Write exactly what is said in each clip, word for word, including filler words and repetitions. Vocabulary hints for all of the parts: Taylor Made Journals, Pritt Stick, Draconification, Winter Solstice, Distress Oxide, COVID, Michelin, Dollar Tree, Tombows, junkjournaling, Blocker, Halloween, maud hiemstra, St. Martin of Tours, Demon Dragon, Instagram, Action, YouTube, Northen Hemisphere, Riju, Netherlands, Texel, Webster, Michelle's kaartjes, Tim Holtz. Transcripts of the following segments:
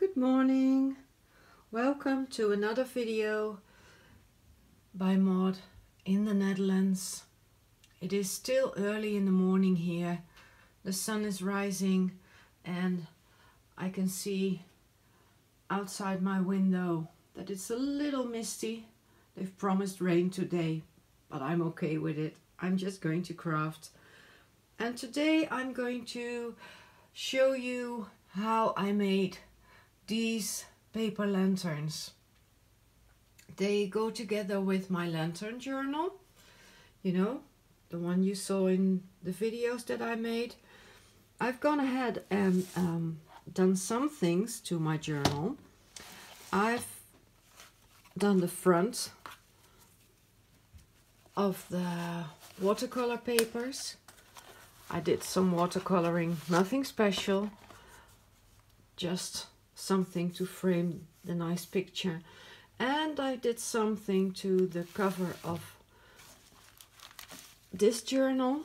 Good morning, welcome to another video by Maud in the Netherlands. It is still early in the morning here, the sun is rising and I can see outside my window that it's a little misty. They've promised rain today, but I'm okay with it. I'm just going to craft. And today I'm going to show you how I made these paper lanterns. They go together with my lantern journal, you know, the one you saw in the videos that I made. I've gone ahead and um, done some things to my journal. I've done the front of the watercolor papers. I did some watercoloring, nothing special, just something to frame the nice picture. And I did something to the cover of this journal.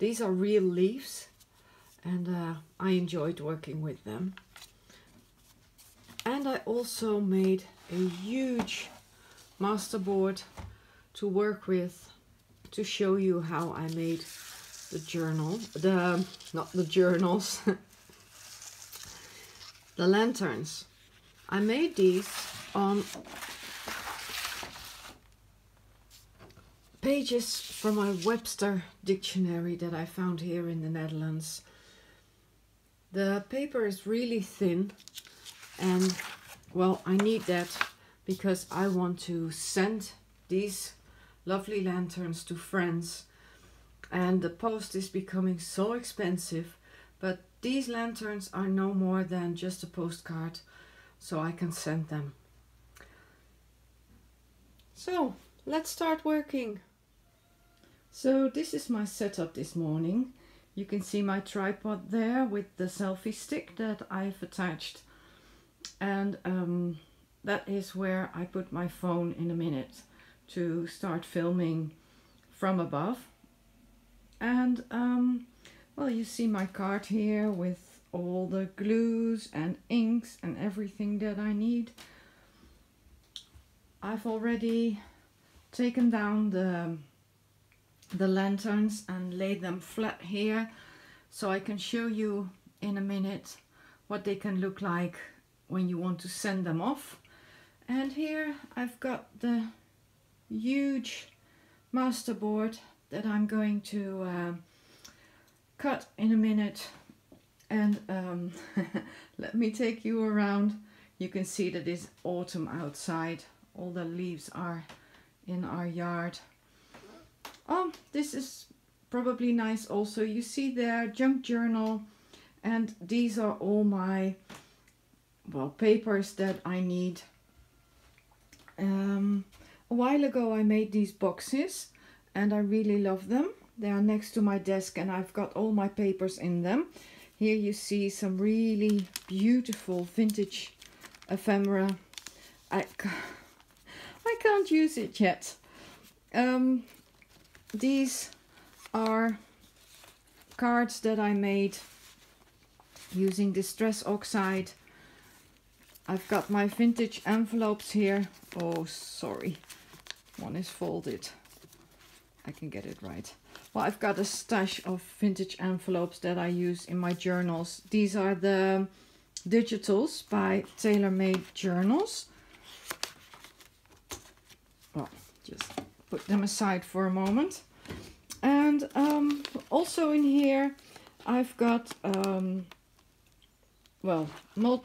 These are real leaves and uh, I enjoyed working with them. And I also made a huge masterboard to work with to show you how I made the journal, the not the journals, the lanterns. I made these on pages from a Webster dictionary that I found here in the Netherlands. The paper is really thin and, well, I need that because I want to send these lovely lanterns to friends, and the post is becoming so expensive, but these lanterns are no more than just a postcard, so I can send them. So let's start working. So this is my setup this morning. You can see my tripod there with the selfie stick that I've attached, and um, that is where I put my phone in a minute to start filming from above. And um, well, you see my card here with all the glues and inks and everything that I need. I've already taken down the, the lanterns and laid them flat here, so I can show you in a minute what they can look like when you want to send them off. And here I've got the huge masterboard that I'm going to uh, cut in a minute, and um, let me take you around. You can see that it's autumn outside, all the leaves are in our yard. Oh, this is probably nice also. You see there junk journal, and these are all my, well, papers that I need. Um, A while ago I made these boxes and I really love them. They are next to my desk and I've got all my papers in them. Here you see some really beautiful vintage ephemera. I, I can't use it yet. Um, these are cards that I made using Distress Oxide. I've got my vintage envelopes here. Oh, sorry. One is folded. I can get it right. Well, I've got a stash of vintage envelopes that I use in my journals. These are the digitals by Taylor Made Journals. Well, just put them aside for a moment. And um, also in here, I've got, um, well, multi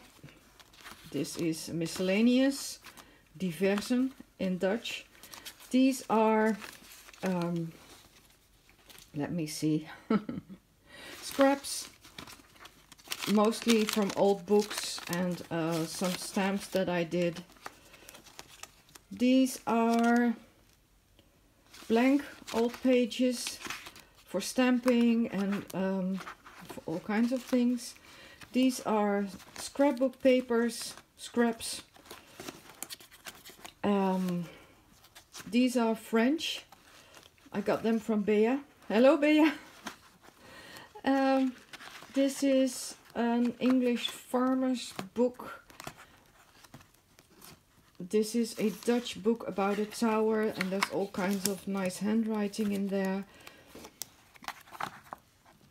this is miscellaneous. Diversen in Dutch. These are, um, let me see, scraps, mostly from old books and uh, some stamps that I did. These are blank old pages for stamping and um, for all kinds of things. These are scrapbook papers, scraps. Um, these are French. I got them from Bea. Hello, Bea. Um, this is an English farmer's book. This is a Dutch book about a tower, and there's all kinds of nice handwriting in there.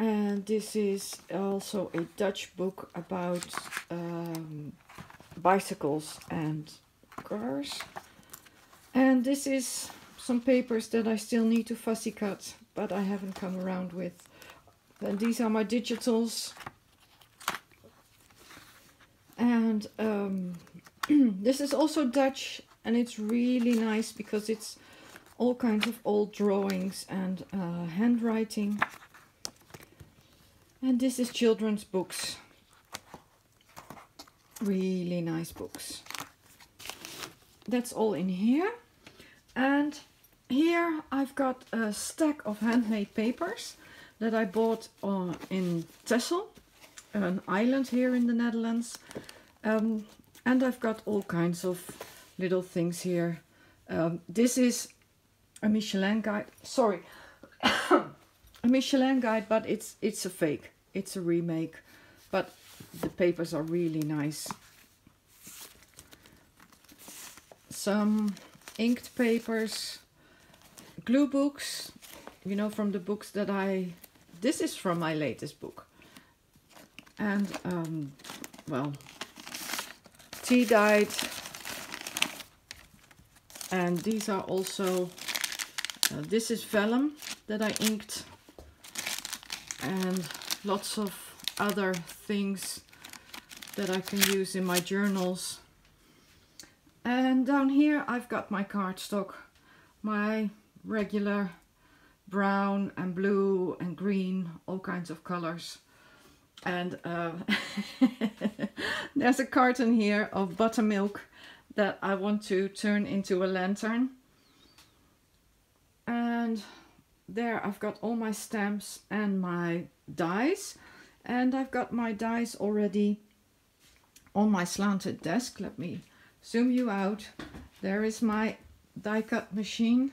And this is also a Dutch book about um, bicycles and cars. And this is some papers that I still need to fussy cut, but I haven't come around with. And these are my digitals. And um, this is also Dutch, and it's really nice because it's all kinds of old drawings and uh, handwriting. And this is children's books. Really nice books. That's all in here. And here I've got a stack of handmade papers that I bought uh, in Texel, an island here in the Netherlands. Um, and I've got all kinds of little things here. Um, this is a Michelin guide. Sorry. A Michelin guide, but it's it's a fake, it's a remake, but the papers are really nice. Some inked papers, glue books, you know, from the books that I, this is from my latest book. And um, well, tea dyed, and these are also, uh, this is vellum that I inked. And lots of other things that I can use in my journals. And down here I've got my cardstock, my regular brown and blue and green, all kinds of colors. And uh, there's a carton here of buttermilk that I want to turn into a lantern. And there I've got all my stamps and my dies, and I've got my dies already on my slanted desk. Let me zoom you out. There is my die cut machine,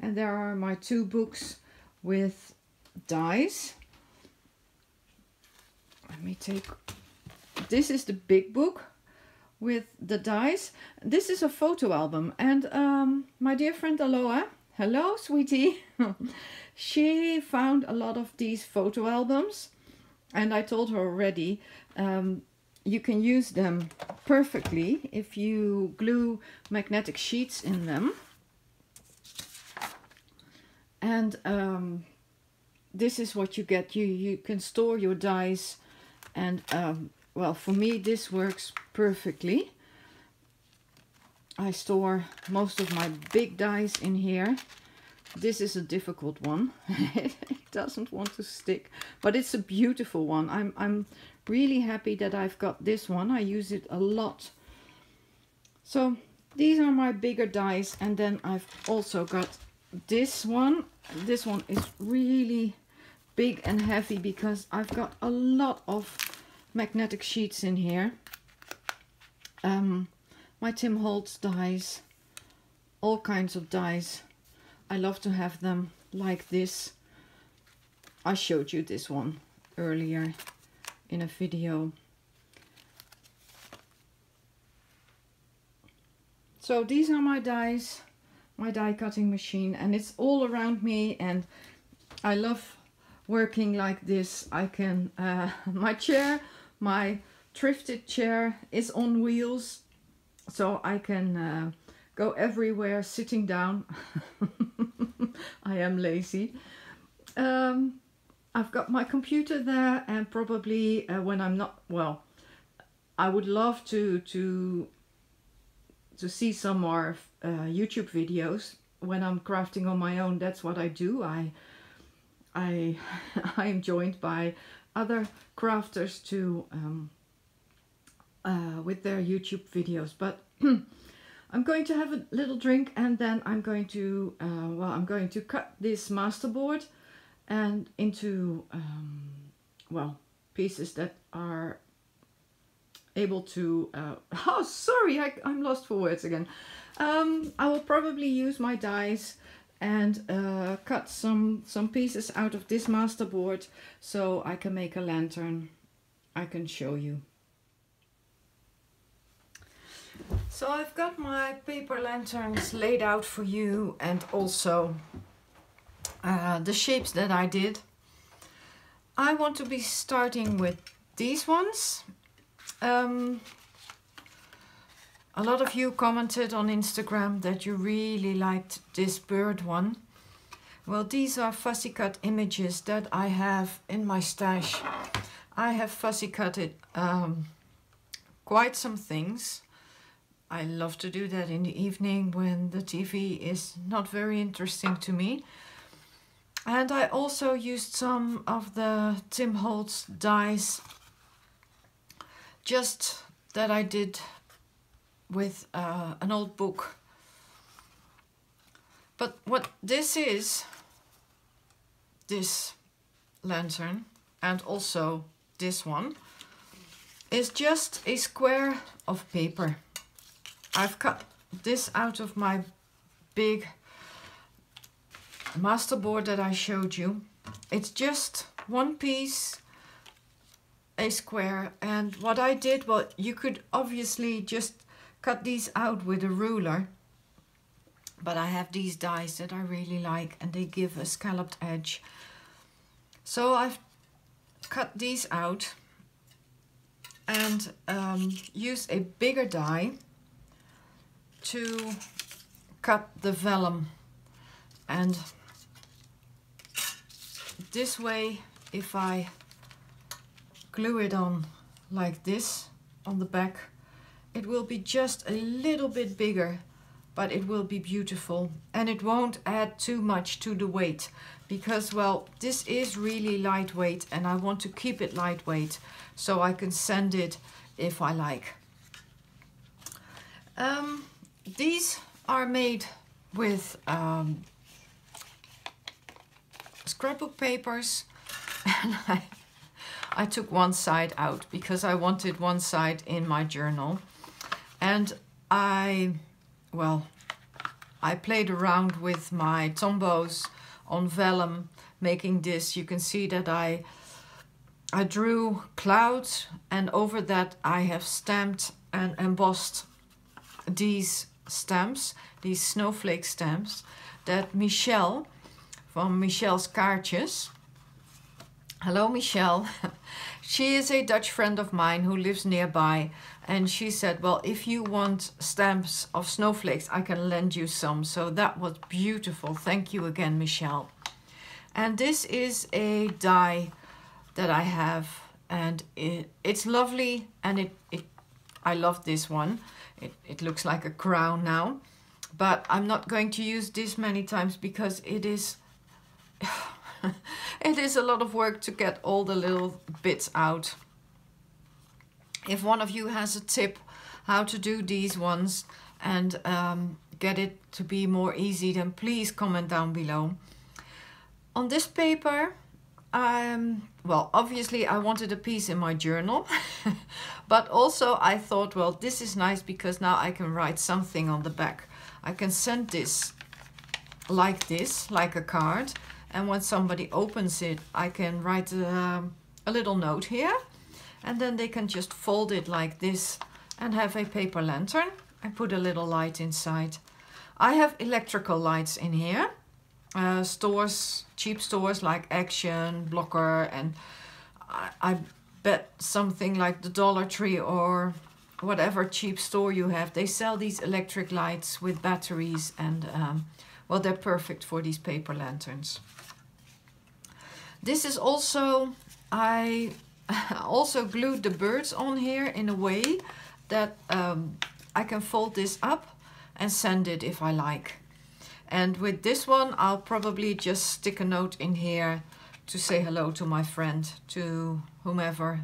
and there are my two books with dies. Let me take, this is the big book with the dies. This is a photo album, and um, my dear friend Aloha, hello sweetie, she found a lot of these photo albums, and I told her already, um, you can use them perfectly if you glue magnetic sheets in them. And um, this is what you get, you, you can store your dies, and um, well, for me this works perfectly. I store most of my big dies in here. This is a difficult one. It doesn't want to stick, but it's a beautiful one. I'm, I'm really happy that I've got this one. I use it a lot. So these are my bigger dies, and then I've also got this one. This one is really big and heavy because I've got a lot of magnetic sheets in here. Um, My Tim Holtz dies, all kinds of dies. I love to have them like this. I showed you this one earlier in a video. So these are my dies, my die cutting machine, and it's all around me, and I love working like this. I can, uh, my chair, my thrifted chair is on wheels. So I can uh, go everywhere sitting down. I am lazy. Um, I've got my computer there, and probably uh, when I'm not, well, I would love to to to see some more uh, YouTube videos when I'm crafting on my own. That's what I do. I I I am joined by other crafters to. Um, Uh, with their YouTube videos, but I'm going to have a little drink, and then I'm going to uh, well I'm going to cut this masterboard and into um, well pieces that are able to uh, oh sorry I, I'm lost for words again. um, I will probably use my dies and uh, cut some some pieces out of this masterboard so I can make a lantern. I can show you. So I've got my paper lanterns laid out for you, and also uh, the shapes that I did. I want to be starting with these ones. Um, a lot of you commented on Instagram that you really liked this bird one. Well, these are fussy cut images that I have in my stash. I have fussy cutted um, quite some things. I love to do that in the evening when the T V is not very interesting to me. And I also used some of the Tim Holtz dies, just that I did with uh, an old book. But what this is, this lantern, and also this one, is just a square of paper. I've cut this out of my big master board that I showed you. It's just one piece, a square. And what I did, well, you could obviously just cut these out with a ruler, but I have these dies that I really like, and they give a scalloped edge. So I've cut these out and um, used a bigger die to cut the vellum. And this way, if I glue it on like this on the back, it will be just a little bit bigger, but it will be beautiful, and it won't add too much to the weight, because, well, this is really lightweight and I want to keep it lightweight so I can sand it if I like. Um, these are made with um, scrapbook papers, and I, I took one side out because I wanted one side in my journal. And I, well, I played around with my Tombows on vellum making this. You can see that I, I drew clouds, and over that I have stamped and embossed these stamps, these snowflake stamps that Michelle from Michelle's Kaartjes. Hello Michelle. She is a Dutch friend of mine who lives nearby, and she said, well, if you want stamps of snowflakes, I can lend you some. So that was beautiful. Thank you again, Michelle. And this is a die that I have, and it, it's lovely, and it, it I love this one. It, it looks like a crown now, but I'm not going to use this many times because it is it is a lot of work to get all the little bits out. If one of you has a tip how to do these ones and um, get it to be more easy, then please comment down below. On this paper, Um, well, obviously I wanted a piece in my journal, but also I thought, well, this is nice because now I can write something on the back. I can send this like this, like a card, and when somebody opens it, I can write a, a little note here, and then they can just fold it like this and have a paper lantern and put a little light inside. I have electrical lights in here. Uh, stores, cheap stores like Action, Blocker, and I, I bet something like the Dollar Tree or whatever cheap store you have, they sell these electric lights with batteries, and um, well, they're perfect for these paper lanterns. This is also, I also glued the birds on here in a way that um, I can fold this up and sand it if I like. And with this one, I'll probably just stick a note in here to say hello to my friend, to whomever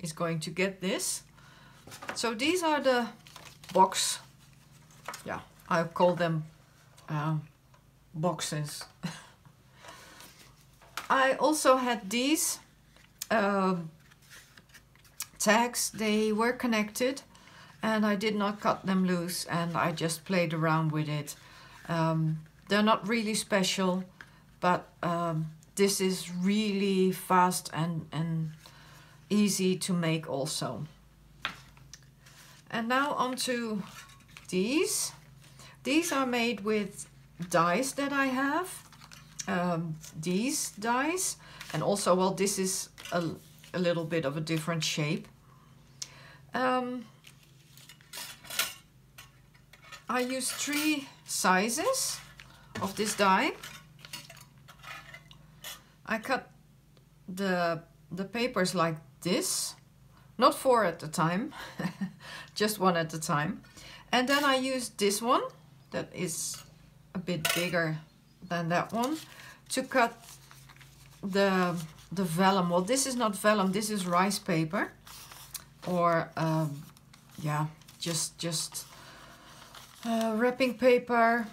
is going to get this. So these are the box, yeah, I call them uh, boxes. I also had these uh, tags. They were connected and I did not cut them loose, and I just played around with it. Um, they're not really special, but um, this is really fast and, and easy to make also. And now onto these. These are made with dies that I have. Um, these dies. And also, well, this is a, a little bit of a different shape. Um, I use three sizes of this die. I cut the, the papers like this, not four at a time, just one at a time. And then I use this one, that is a bit bigger than that one, to cut the, the vellum. Well, this is not vellum, this is rice paper. Or, um, yeah, just, just uh, wrapping paper.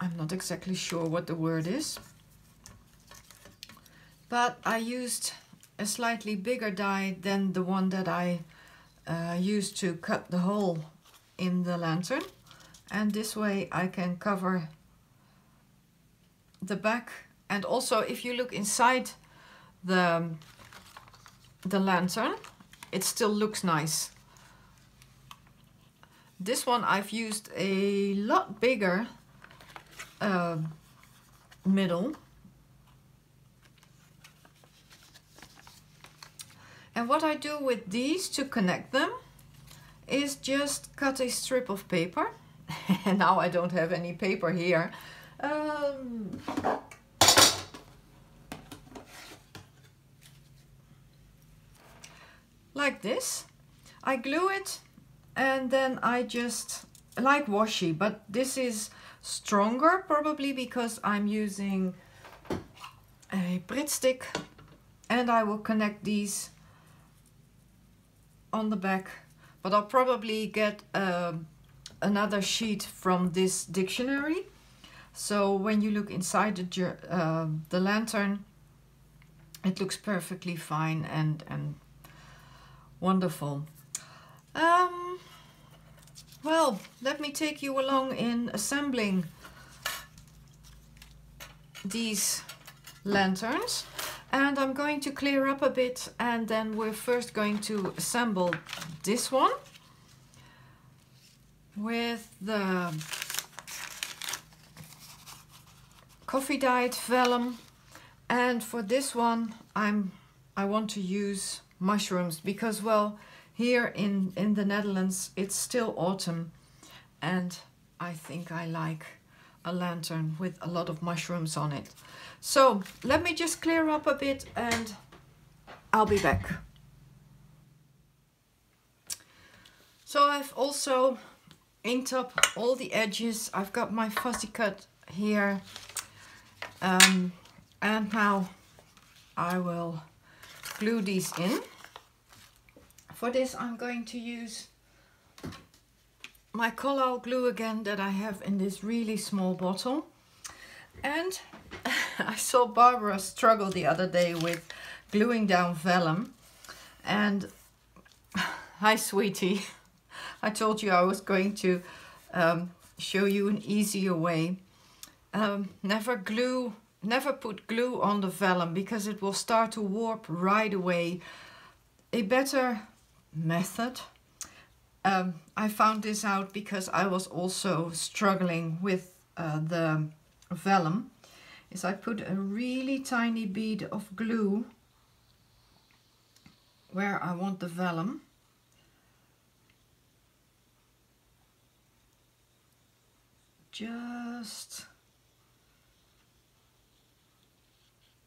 I'm not exactly sure what the word is. But I used a slightly bigger die than the one that I uh, used to cut the hole in the lantern. And this way I can cover the back. And also, if you look inside the, the lantern, it still looks nice. This one I've used a lot bigger uh, middle. And what I do with these to connect them is just cut a strip of paper. And now I don't have any paper here. Um, Like this, I glue it, and then I just like washi, but this is stronger probably because I'm using a Pritt Stick, and I will connect these on the back. But I'll probably get uh, another sheet from this dictionary, so when you look inside the uh, the lantern, it looks perfectly fine and and. Wonderful. Um, well, let me take you along in assembling these lanterns, and I'm going to clear up a bit, and then we're first going to assemble this one with the coffee dyed vellum, and for this one I'm I want to use mushrooms, because, well, here in in the Netherlands it's still autumn, and I think I like a lantern with a lot of mushrooms on it. So let me just clear up a bit and I'll be back. So I've also inked up all the edges. I've got my fussy cut here, um, and now I will glue these in. For this I'm going to use my Collal glue again that I have in this really small bottle. And I saw Barbara struggle the other day with gluing down vellum, and hi sweetie, I told you I was going to um, show you an easier way. Um, never glue Never put glue on the vellum because it will start to warp right away. A better method, um, I found this out because I was also struggling with uh, the vellum, is I put a really tiny bead of glue where I want the vellum. Just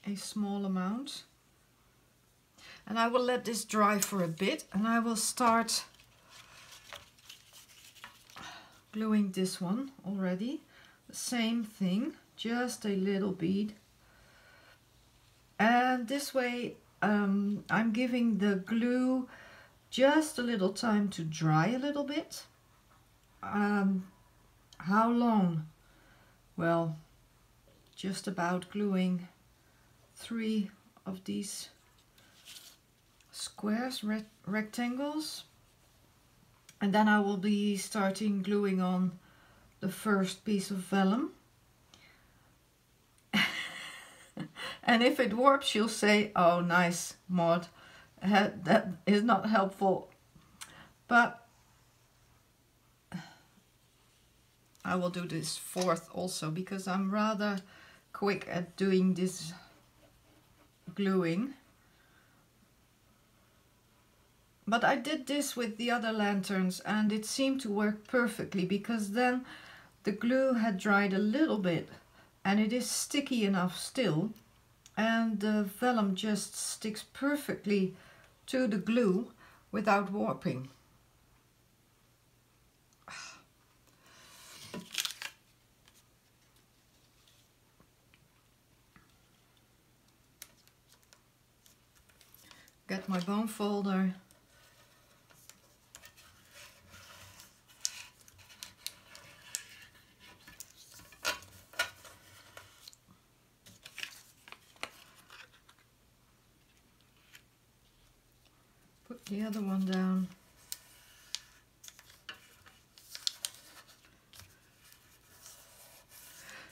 a small amount, and I will let this dry for a bit, and I will start gluing this one already. The same thing, just a little bead, and this way um, I'm giving the glue just a little time to dry a little bit. Um, how long? Well, just about gluing three of these squares, rectangles, and then I will be starting gluing on the first piece of vellum. And if it warps, you'll say, oh nice Maud, uh, that is not helpful. But I will do this fourth also, because I'm rather quick at doing this gluing. But I did this with the other lanterns and it seemed to work perfectly, because then the glue had dried a little bit and it is sticky enough still, and the vellum just sticks perfectly to the glue without warping. Get my bone folder. Put the other one down.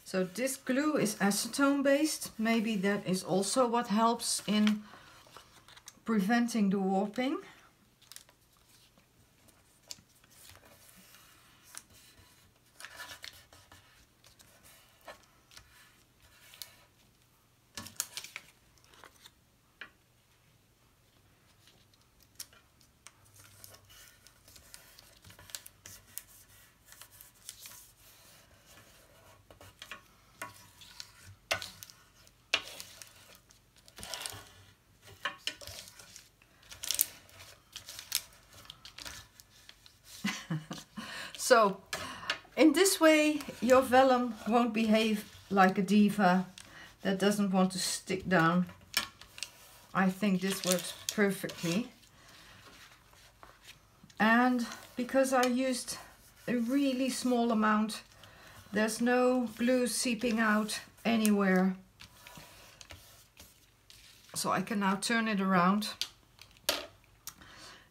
So this glue is acetone based. Maybe that is also what helps in preventing the warping. So, in this way, your vellum won't behave like a diva that doesn't want to stick down. I think this works perfectly. And because I used a really small amount, there's no glue seeping out anywhere. So I can now turn it around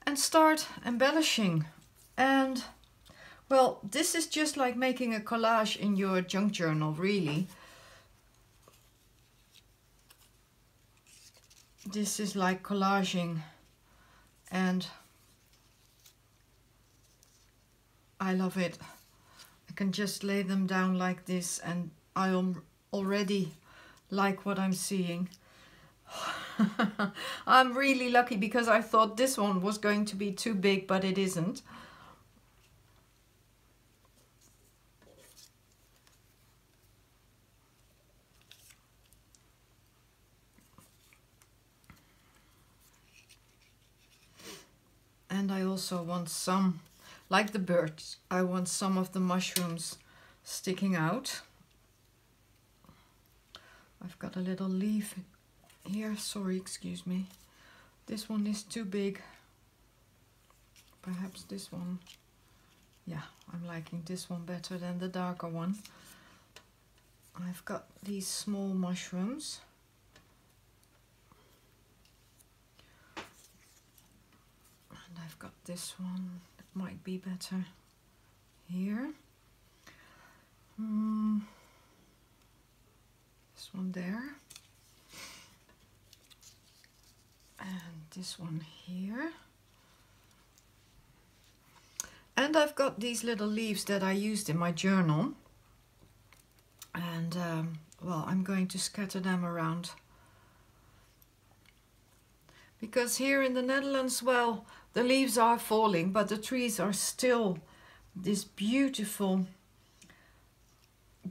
and start embellishing. And well, this is just like making a collage in your junk journal, really. This is like collaging, and I love it. I can just lay them down like this and I am already like what I'm seeing. I'm really lucky, because I thought this one was going to be too big, but it isn't. And I also want some, like the birds, I want some of the mushrooms sticking out. I've got a little leaf here, sorry, excuse me. This one is too big. Perhaps this one. Yeah, I'm liking this one better than the darker one. I've got these small mushrooms. I've got this one that might be better here. Mm. This one there. And this one here. And I've got these little leaves that I used in my journal. And um, well, I'm going to scatter them around. Because here in the Netherlands, well, the leaves are falling, but the trees are still this beautiful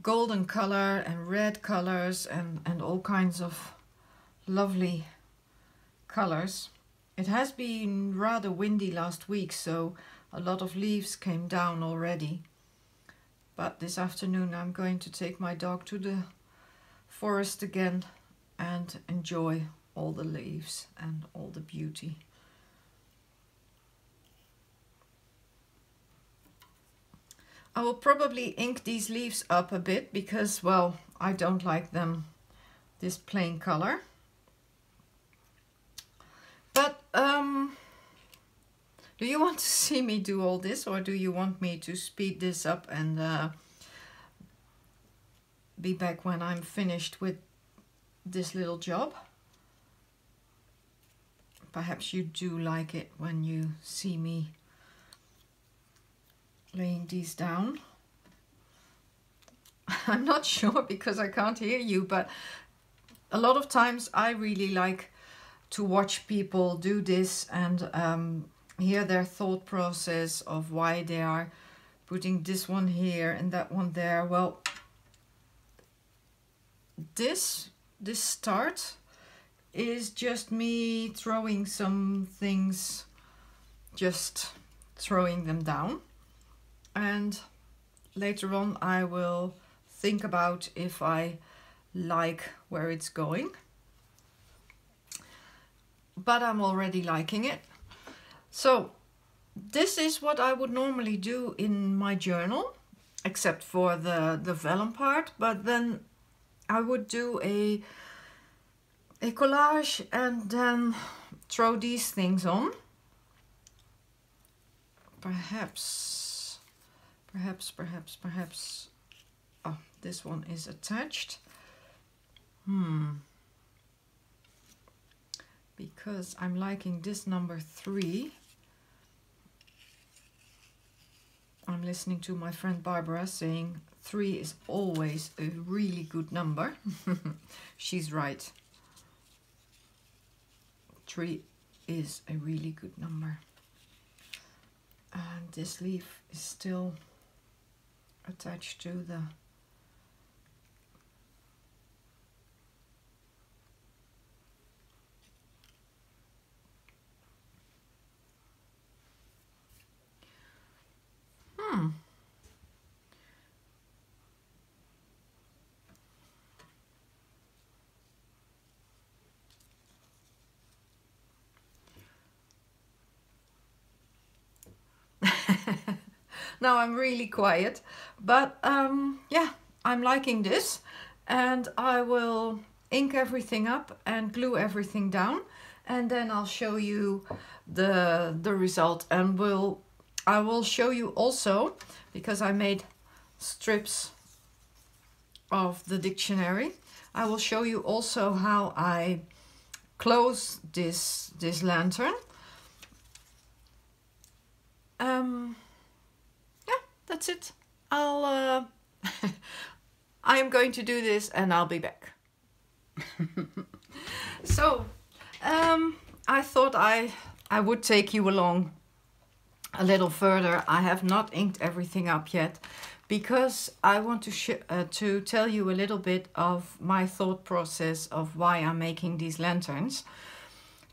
golden color and red colors and, and all kinds of lovely colors. It has been rather windy last week, so a lot of leaves came down already. But this afternoon I'm going to take my dog to the forest again and enjoy all the leaves and all the beauty. I will probably ink these leaves up a bit, because, well, I don't like them this plain color. But um, do you want to see me do all this, or do you want me to speed this up and uh, be back when I'm finished with this little job? perhaps you do like it when you see me laying these down. I'm not sure because I can't hear you, but a lot of times I really like to watch people do this and um, hear their thought process of why they are putting this one here and that one there. Well, this this start is just me throwing some things, just throwing them down, and later on I will think about if I like where it's going. But I'm already liking it. So this is what I would normally do in my journal, except for the, the vellum part. But then I would do a, a collage and then throw these things on. Perhaps, perhaps, perhaps, perhaps. Oh, this one is attached. Hmm. Because I'm liking this number three. I'm listening to my friend Barbara saying three is always a really good number. She's right. Three is a really good number. And this leaf is still attached to the Hmm. Now I'm really quiet, but um, yeah, I'm liking this, and I will ink everything up and glue everything down, and then I'll show you the the result, and we'll I will show you also, because I made strips of the dictionary, I will show you also how I close this this lantern. Um, yeah, that's it. I'll uh, I am going to do this and I'll be back. So um, I thought I I would take you along a little further. I have not inked everything up yet because I want to sh uh, to tell you a little bit of my thought process of why I'm making these lanterns.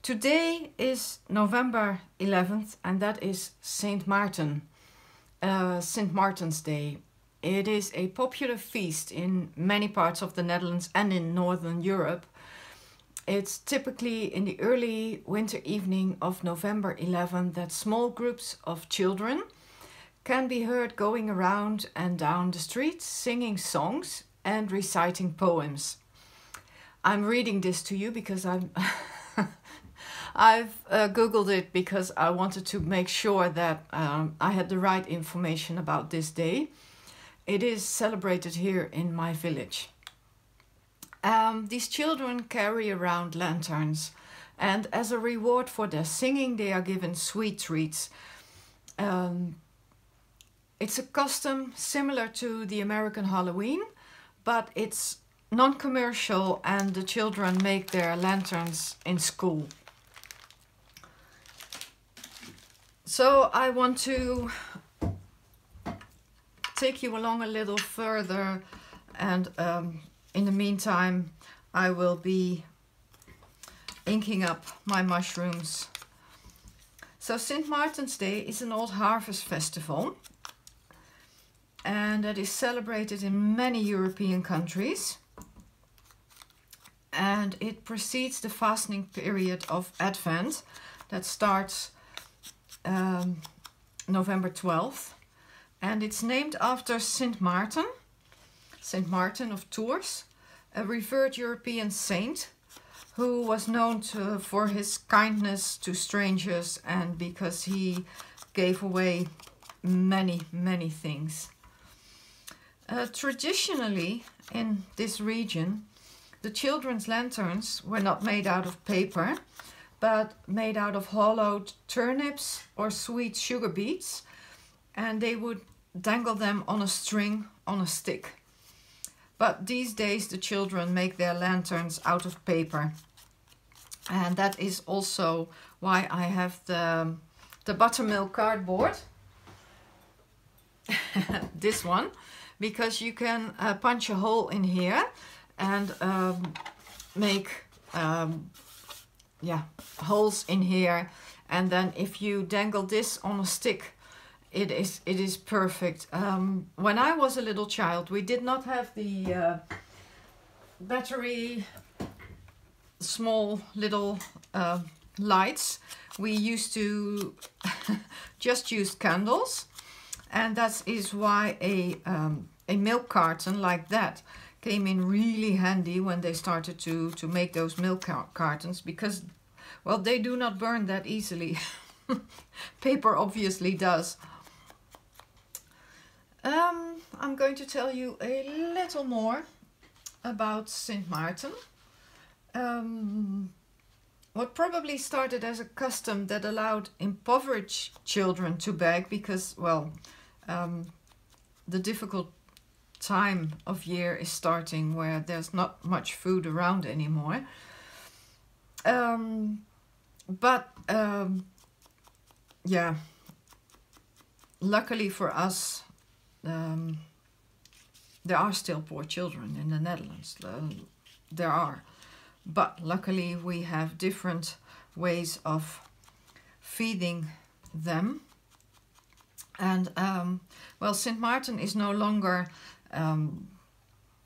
Today is November eleventh, and that is Saint Martin, uh, Saint Martin's Day. It is a popular feast in many parts of the Netherlands and in Northern Europe. It's typically in the early winter evening of November eleventh that small groups of children can be heard going around and down the streets singing songs and reciting poems. I'm reading this to you because I'm I've uh, Googled it because I wanted to make sure that um, I had the right information about this day. It is celebrated here in my village. Um, these children carry around lanterns, and as a reward for their singing they are given sweet treats. Um, it's a custom similar to the American Halloween, but it's non-commercial, and the children make their lanterns in school. So I want to take you along a little further, and um, in the meantime, I will be inking up my mushrooms. So Saint Martin's Day is an old harvest festival, and that is celebrated in many European countries. And it precedes the fasting period of Advent that starts um, November twelfth. And it's named after Saint Martin, Saint Martin of Tours, a revered European saint who was known to, for his kindness to strangers, and because he gave away many, many things. Uh, traditionally, in this region, the children's lanterns were not made out of paper. but made out of hollowed turnips or sweet sugar beets, and they would dangle them on a string on a stick. But these days the children make their lanterns out of paper, and that is also why I have the, the buttermilk cardboard, this one, because you can uh, punch a hole in here and um, make um, yeah, holes in here, and then if you dangle this on a stick, it is it is perfect. Um, when I was a little child, we did not have the uh, battery small little uh, lights. We used to just use candles, and that is why a um, a milk carton like that came in really handy when they started to to make those milk cartons, because, well, they do not burn that easily. Paper obviously does. Um, I'm going to tell you a little more about Saint Martin. Um, what probably started as a custom that allowed impoverished children to beg, because, well, um, the difficult time of year is starting where there's not much food around anymore. Um, but, um, yeah, luckily for us, um, there are still poor children in the Netherlands. Uh, there are. But luckily we have different ways of feeding them. And, um, well, Saint Martin is no longer um,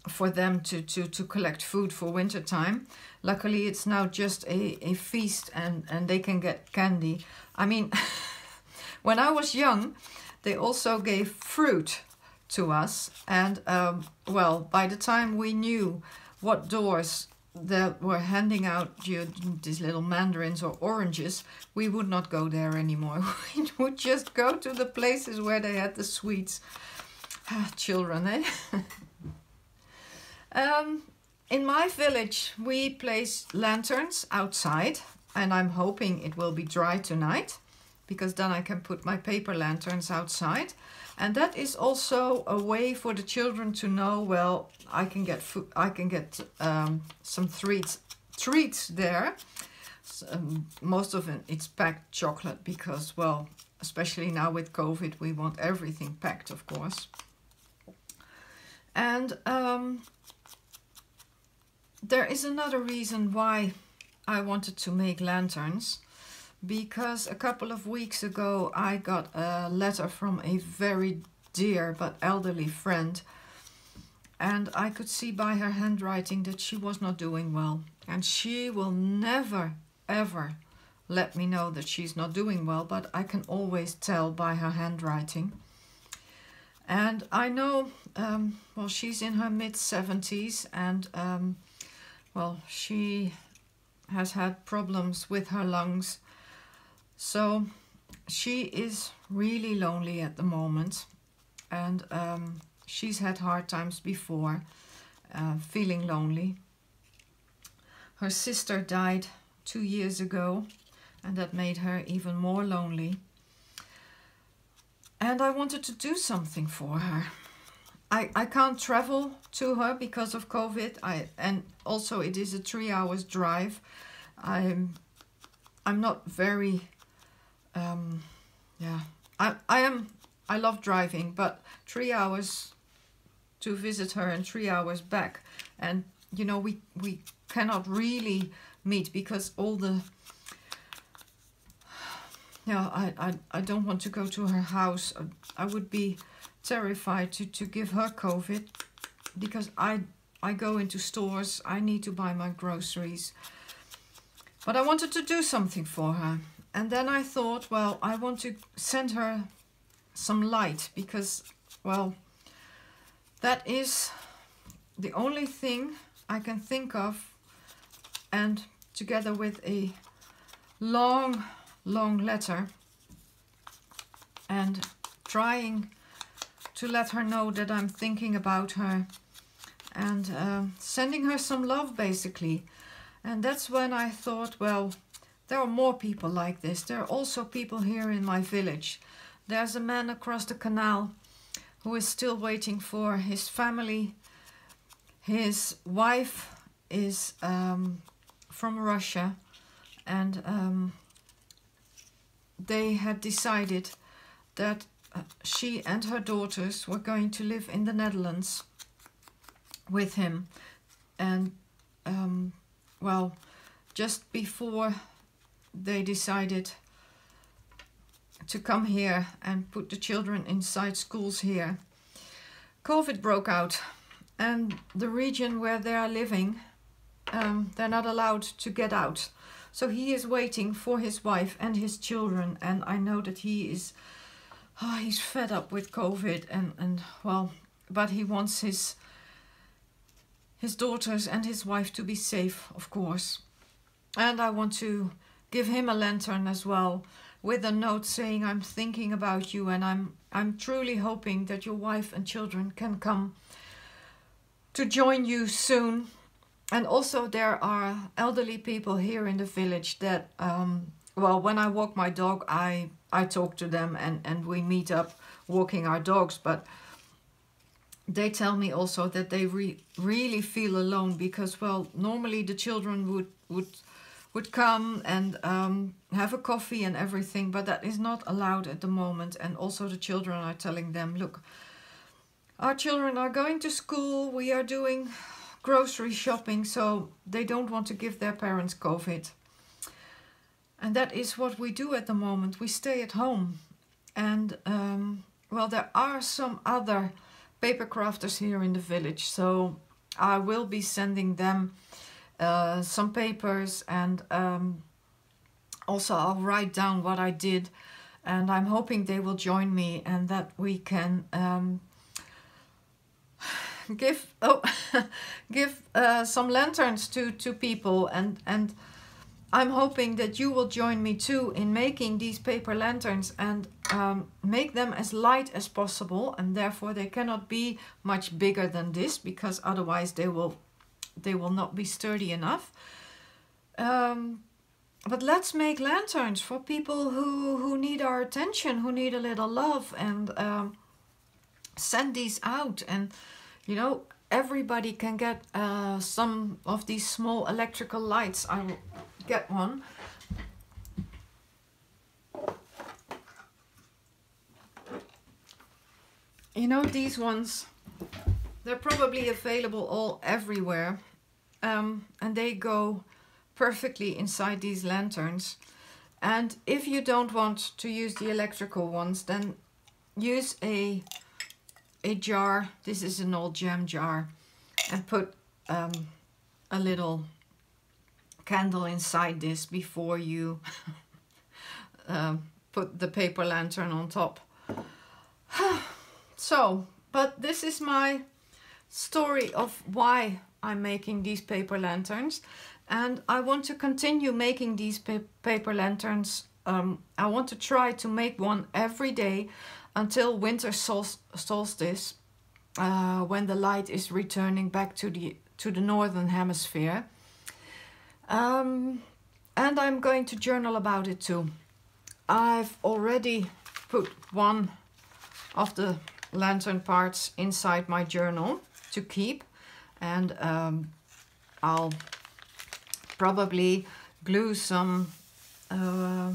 for them to, to, to collect food for winter time. Luckily, it's now just a, a feast, and, and they can get candy. I mean, when I was young, they also gave fruit to us. And, um, well, by the time we knew what doors that were handing out these little mandarins or oranges, we would not go there anymore. We would just go to the places where they had the sweets. Ah, children, eh? um, in my village, we place lanterns outside, and I'm hoping it will be dry tonight, because then I can put my paper lanterns outside. And that is also a way for the children to know, well, I can get food, I can get um, some treats, treats there. So, um, most of it it's packed chocolate, because, well, especially now with COVID, we want everything packed, of course. And um, there is another reason why I wanted to make lanterns, because a couple of weeks ago I got a letter from a very dear but elderly friend, and I could see by her handwriting that she was not doing well, and she will never ever let me know that she's not doing well, but I can always tell by her handwriting. And I know, um, well, she's in her mid seventies, and um, well, she has had problems with her lungs. So she is really lonely at the moment, and um, she's had hard times before, uh, feeling lonely. Her sister died two years ago, and that made her even more lonely. And I wanted to do something for her. I, I can't travel to her because of COVID, I, and also it is a three hours drive. I'm, I'm not very... Um, yeah, I, I am, I love driving, but three hours to visit her and three hours back. And, you know, we, we cannot really meet, because all the, you know, I, I, I don't want to go to her house. I would be terrified to, to give her COVID, because I, I go into stores, I need to buy my groceries, but I wanted to do something for her. And then I thought, well, I want to send her some light, because, well, that is the only thing I can think of. And together with a long, long letter, and trying to let her know that I'm thinking about her, and uh, sending her some love, basically. And that's when I thought, well, There are more people like this. There are also people here in my village. There's a man across the canal who is still waiting for his family. His wife is um, from Russia, and um, they had decided that she and her daughters were going to live in the Netherlands with him. And um, well, just before they decided to come here and put the children inside schools here, COVID broke out, and the region where they are living, um, they're not allowed to get out. So he is waiting for his wife and his children, and I know that he is, oh, he's fed up with COVID, and, and well, but he wants his, his daughters and his wife to be safe, of course. And I want to give him a lantern as well, with a note saying, I'm thinking about you, and I'm I'm truly hoping that your wife and children can come to join you soon. And also there are elderly people here in the village that, um, well, when I walk my dog, I, I talk to them, and, and we meet up walking our dogs. But they tell me also that they re really feel alone because, well, normally the children would, would would come and um, have a coffee and everything, but that is not allowed at the moment. And also the children are telling them, look, our children are going to school, we are doing grocery shopping, so they don't want to give their parents COVID. And that is what we do at the moment. We stay at home. And um, well, there are some other paper crafters here in the village, so I will be sending them Uh, some papers, and um, also I'll write down what I did, and I'm hoping they will join me and that we can um, give oh give uh, some lanterns to to people, and and I'm hoping that you will join me too in making these paper lanterns, and um, make them as light as possible, and therefore they cannot be much bigger than this, because otherwise they will They will not be sturdy enough. Um, but let's make lanterns for people who, who need our attention, who need a little love, and um, send these out. And, you know, everybody can get uh, some of these small electrical lights. I will get one. You know, these ones, they're probably available all everywhere, um, and they go perfectly inside these lanterns. And if you don't want to use the electrical ones, then use a a jar. This is an old jam jar, and put um, a little candle inside this before you uh, put the paper lantern on top. So, but this is my story of why I'm making these paper lanterns, and I want to continue making these pa paper lanterns. um, I want to try to make one every day until winter sol solstice, uh, when the light is returning back to the to the northern hemisphere, um, and I'm going to journal about it too. I've already put one of the lantern parts inside my journal to keep, and um, I'll probably glue some uh,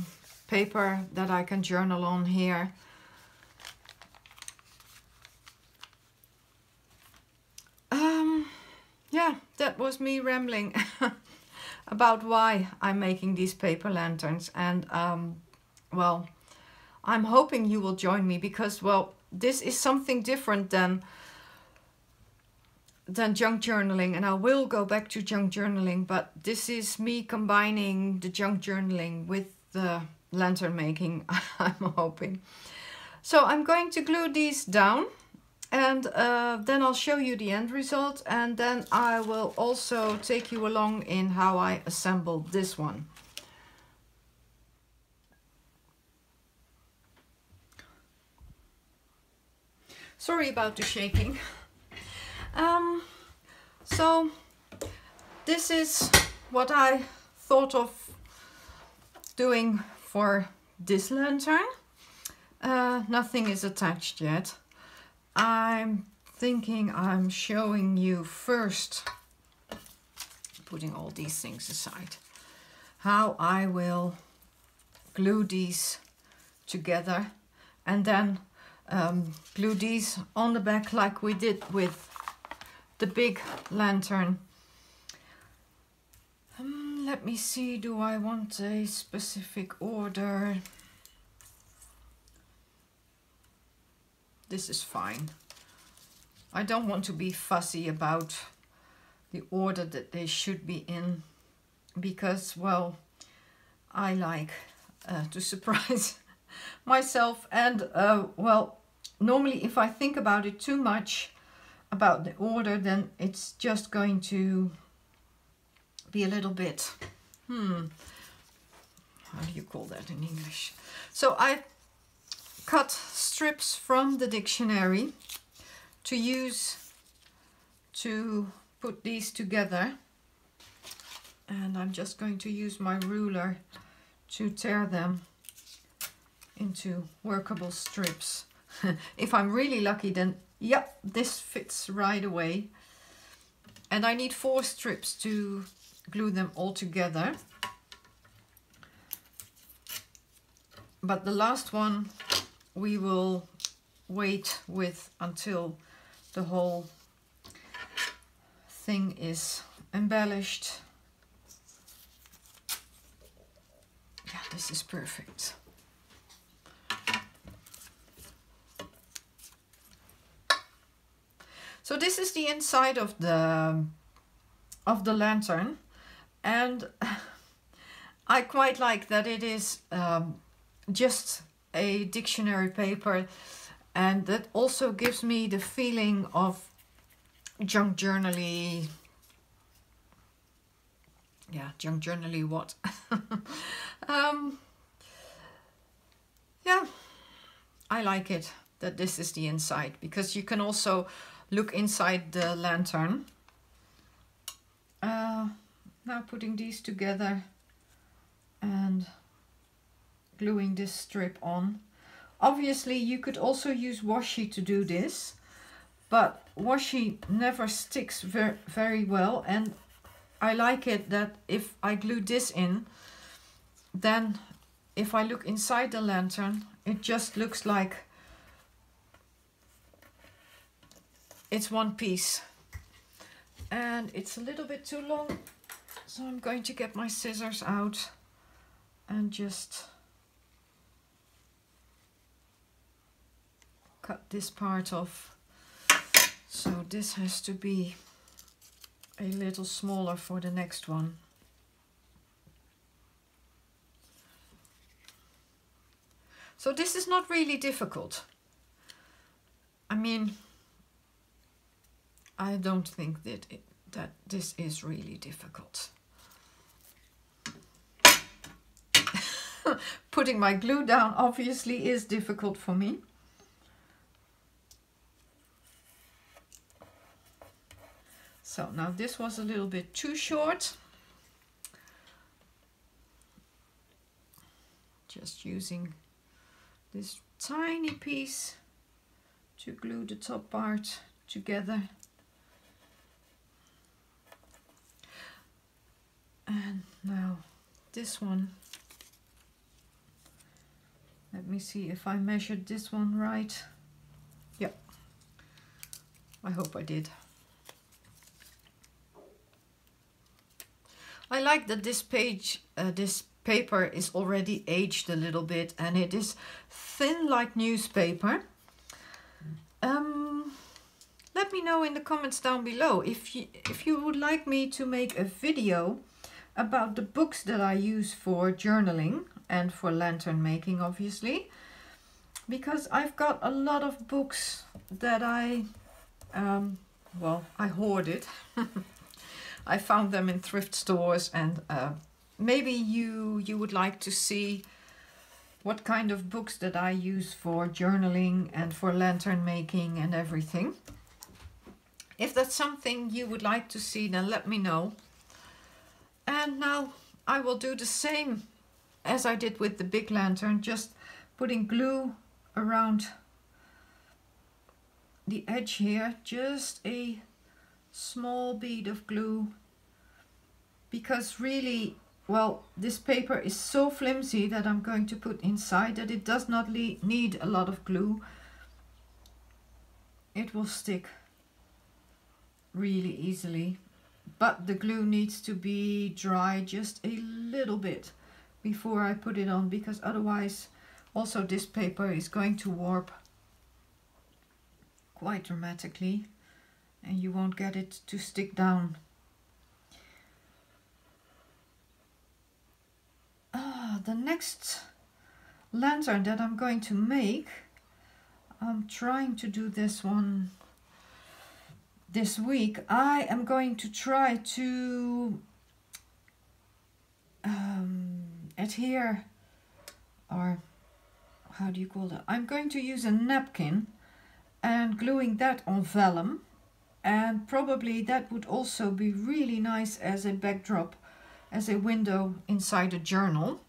paper that I can journal on here. Um, yeah, that was me rambling about why I'm making these paper lanterns, and um, well, I'm hoping you will join me, because, well, this is something different than than junk journaling, and I will go back to junk journaling, but this is me combining the junk journaling with the lantern making, I'm hoping. So I'm going to glue these down, and uh, then I'll show you the end result, and then I will also take you along in how I assembled this one. Sorry about the shaking. Um, so this is what I thought of doing for this lantern. Uh, nothing is attached yet. I'm thinking I'm showing you first, putting all these things aside, how I will glue these together and then um, glue these on the back like we did with the big lantern. Um, let me see, do I want a specific order? This is fine. I don't want to be fussy about the order that they should be in because, well, I like uh, to surprise myself, and uh, well, normally if I think about it too much about the order, then it's just going to be a little bit, hmm, how do you call that in English? So I cut strips from the dictionary to use to put these together, and I'm just going to use my ruler to tear them into workable strips. If I'm really lucky, then yep, this fits right away, and I need four strips to glue them all together, but the last one we will wait with until the whole thing is embellished. Yeah, this is perfect. So this is the inside of the of the lantern, and I quite like that it is um, just a dictionary paper, and that also gives me the feeling of junk journaly. Yeah, junk journaly what? um, yeah, I like it that this is the inside, because you can also look inside the lantern. Uh, now putting these together and gluing this strip on. Obviously you could also use washi to do this, but washi never sticks ver very well, and I like it that if I glue this in, then if I look inside the lantern, it just looks like it's one piece. And it's a little bit too long, so I'm going to get my scissors out and just cut this part off. So this has to be a little smaller for the next one. So this is not really difficult. I mean, I don't think that it, that this is really difficult. Putting my glue down obviously is difficult for me. So now this was a little bit too short. Just using this tiny piece to glue the top part together. And now this one. Let me see if I measured this one right. Yep. I hope I did. I like that this page, uh, this paper is already aged a little bit, and it is thin like newspaper. Um, let me know in the comments down below if you, if you would like me to make a video about the books that I use for journaling and for lantern making, obviously. Because I've got a lot of books that I, um, well, I hoarded. I found them in thrift stores, and uh, maybe you you would like to see what kind of books that I use for journaling and for lantern making and everything. If that's something you would like to see, then let me know. And now I will do the same as I did with the big lantern, just putting glue around the edge here, just a small bead of glue, because really, well, this paper is so flimsy that I'm going to put inside that it does not need a lot of glue. It will stick really easily, but the glue needs to be dry just a little bit before I put it on, because otherwise also this paper is going to warp quite dramatically and you won't get it to stick down. Ah, the next lantern that I'm going to make, I'm trying to do this one this week. I am going to try to um, adhere, or how do you call that? I'm going to use a napkin and gluing that on vellum, and probably that would also be really nice as a backdrop, as a window inside a journal.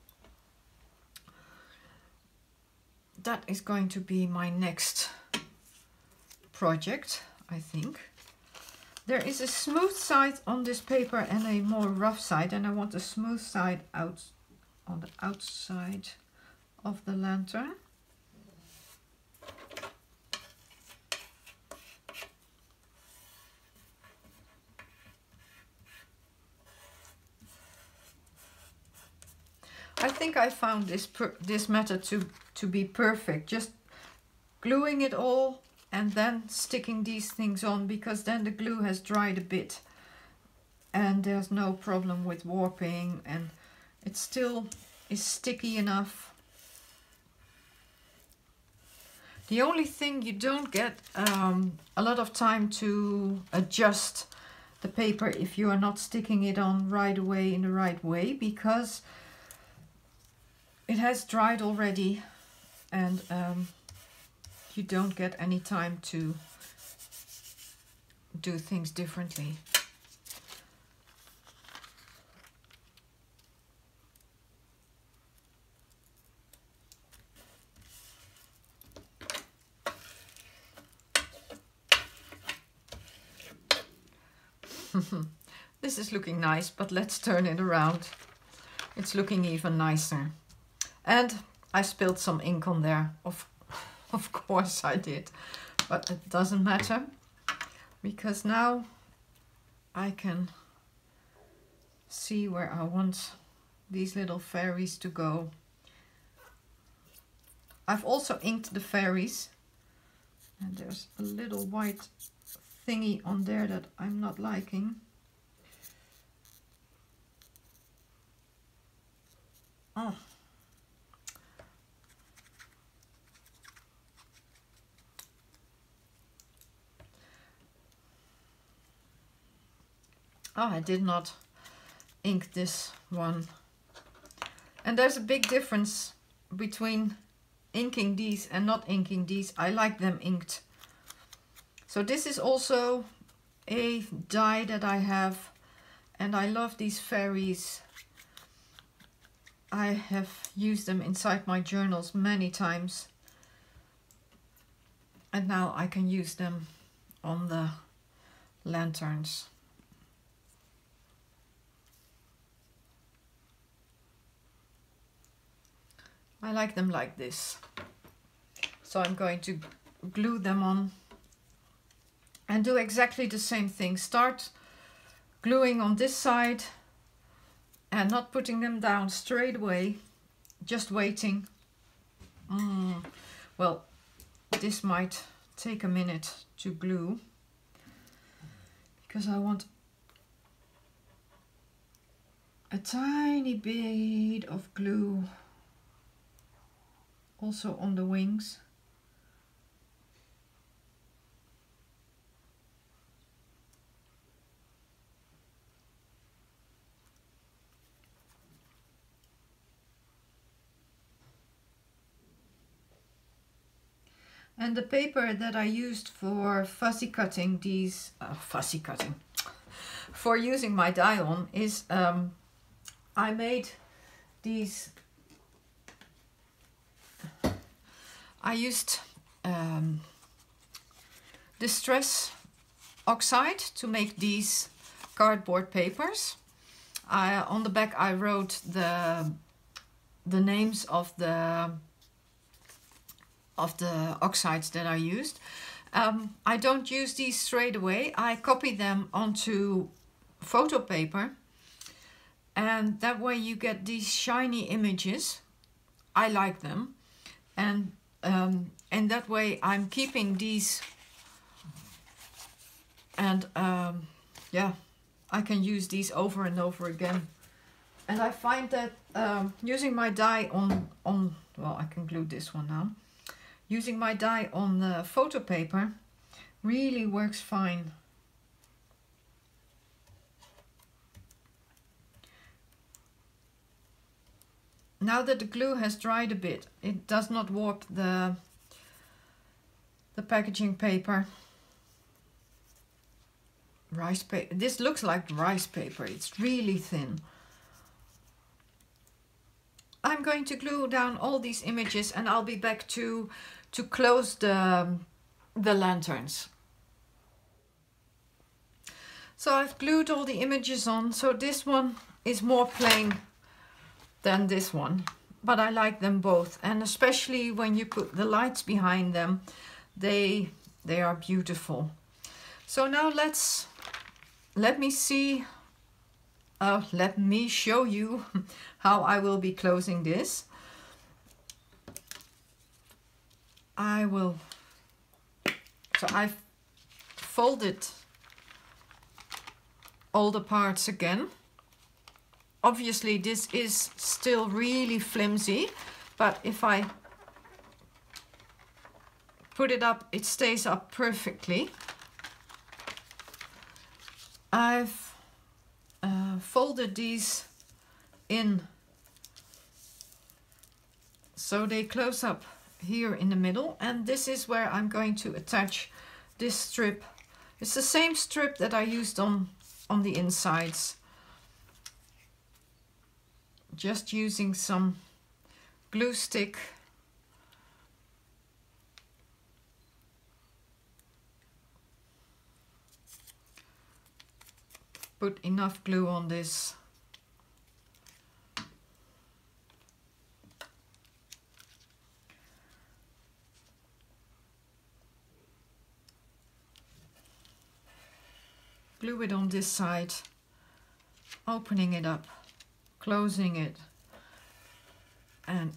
That is going to be my next project, I think. There is a smooth side on this paper and a more rough side, and I want the smooth side out on the outside of the lantern. I think I found this per this method to, to be perfect. Just gluing it all and then sticking these things on, because then the glue has dried a bit and there's no problem with warping, and it still is sticky enough. The only thing, you don't get um, a lot of time to adjust the paper if you are not sticking it on right away in the right way, because it has dried already, and um, you don't get any time to do things differently. This is looking nice, but let's turn it around. It's looking even nicer. And I spilled some ink on there. Of, of course I did. But it doesn't matter, because now I can see where I want these little fairies to go. I've also inked the fairies. And there's a little white thingy on there that I'm not liking. Oh. Oh, I did not ink this one. And there's a big difference between inking these and not inking these. I like them inked. So this is also a die that I have, and I love these fairies. I have used them inside my journals many times, and now I can use them on the lanterns. I like them like this, so I'm going to glue them on and do exactly the same thing. Start gluing on this side and not putting them down straight away, just waiting. Mm. Well, this might take a minute to glue, because I want a tiny bit of glue also on the wings. And the paper that I used for fussy cutting these, uh, fussy cutting, for using my die on is, um, I made these I used um, Distress Oxide to make these cardboard papers. I, on the back I wrote the the names of the of the oxides that I used. Um, I don't use these straight away. I copy them onto photo paper, and that way you get these shiny images. I like them, and um, and that way I'm keeping these, and um, yeah, I can use these over and over again. And I find that um, using my die on on well, I can glue this one now. Using my die on the photo paper really works fine. Now that the glue has dried a bit, it does not warp the the packaging paper. Rice paper. This looks like rice paper. It's really thin. I'm going to glue down all these images, and I'll be back to to close the the lanterns. So I've glued all the images on. So this one is more plain than this one, but I like them both, and especially when you put the lights behind them, they they are beautiful. So now let's let me see uh, let me show you how I will be closing this. I will so I've folded all the parts again. Obviously this is still really flimsy, but if I put it up, it stays up perfectly. I've uh, folded these in so they close up here in the middle, and this is where I'm going to attach this strip. It's the same strip that I used on on the insides, just using some glue stick. Put enough glue on this. Glue it on this side, opening it up, closing it, and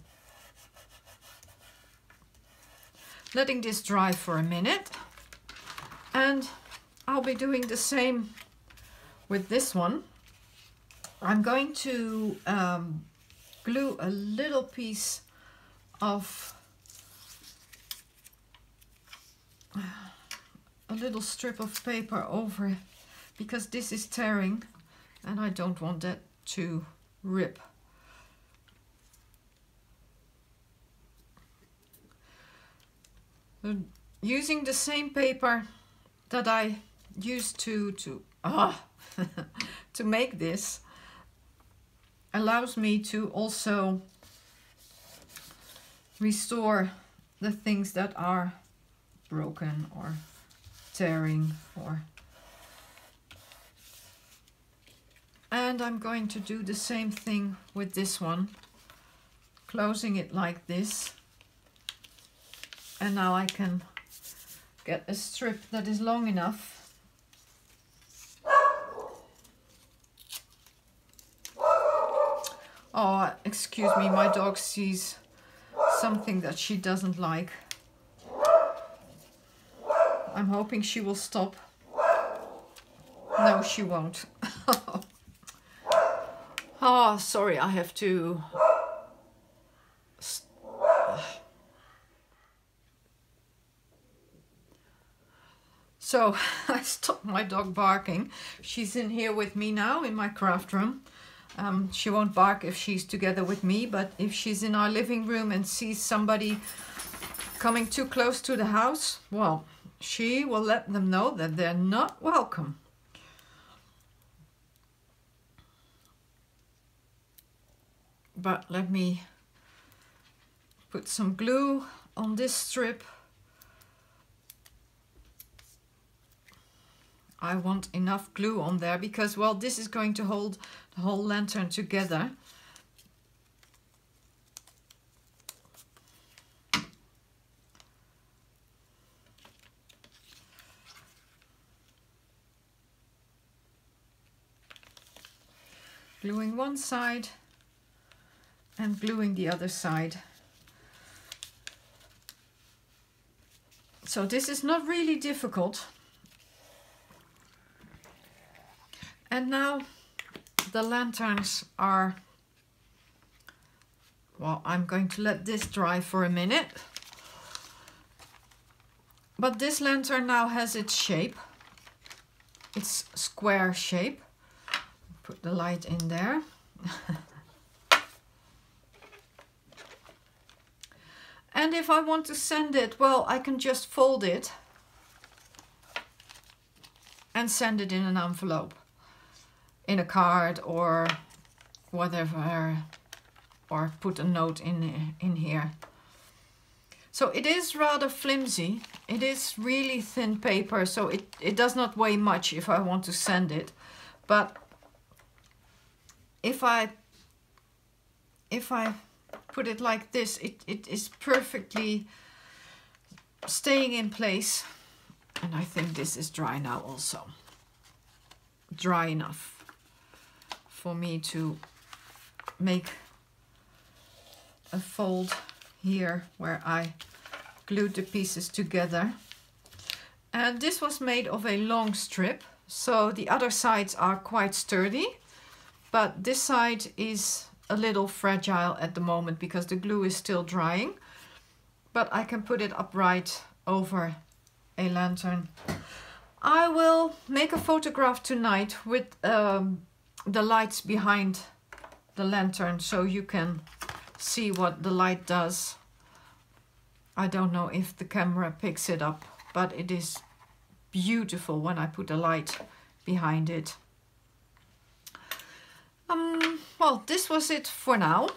letting this dry for a minute. And I'll be doing the same with this one. I'm going to um, glue a little piece of uh, a little strip of paper over it, because this is tearing and I don't want that to rip. So using the same paper that I used to to ah, to make this allows me to also restore the things that are broken or tearing, or and I'm going to do the same thing with this one, closing it like this. And now I can get a strip that is long enough . Oh, excuse me, my dog sees something that she doesn't like. I'm hoping she will stop. No, she won't. Oh, sorry, I have to... So, I stopped my dog barking. She's in here with me now in my craft room. Um, she won't bark if she's together with me, but if she's in our living room and sees somebody coming too close to the house, well, she will let them know that they're not welcome. But let me put some glue on this strip, I want enough glue on there because, well, this is going to hold the whole lantern together. Gluing one side and gluing the other side. So this is not really difficult. And now the lanterns are, well, I'm going to let this dry for a minute. But this lantern now has its shape, its square shape. Put the light in there. And if I want to send it, well, I can just fold it and send it in an envelope, in a card or whatever, or put a note in, in here. So it is rather flimsy. It is really thin paper, so it, it does not weigh much if I want to send it. But If I, if I put it like this, it, it is perfectly staying in place. And I think this is dry now also. Dry enough for me to make a fold here where I glued the pieces together. And this was made of a long strip, so the other sides are quite sturdy. But this side is a little fragile at the moment because the glue is still drying. But I can put it upright over a lantern. I will make a photograph tonight with um, the lights behind the lantern, so you can see what the light does. I don't know if the camera picks it up, but it is beautiful when I put a light behind it. Um, well, this was it for now.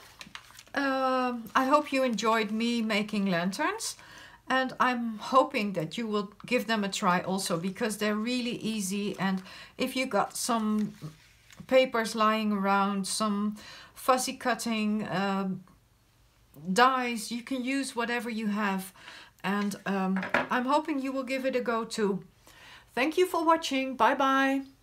Uh, I hope you enjoyed me making lanterns, and I'm hoping that you will give them a try also, because they're really easy. And if you got some papers lying around, some fussy cutting uh, dies, you can use whatever you have. And um, I'm hoping you will give it a go too. Thank you for watching. Bye bye.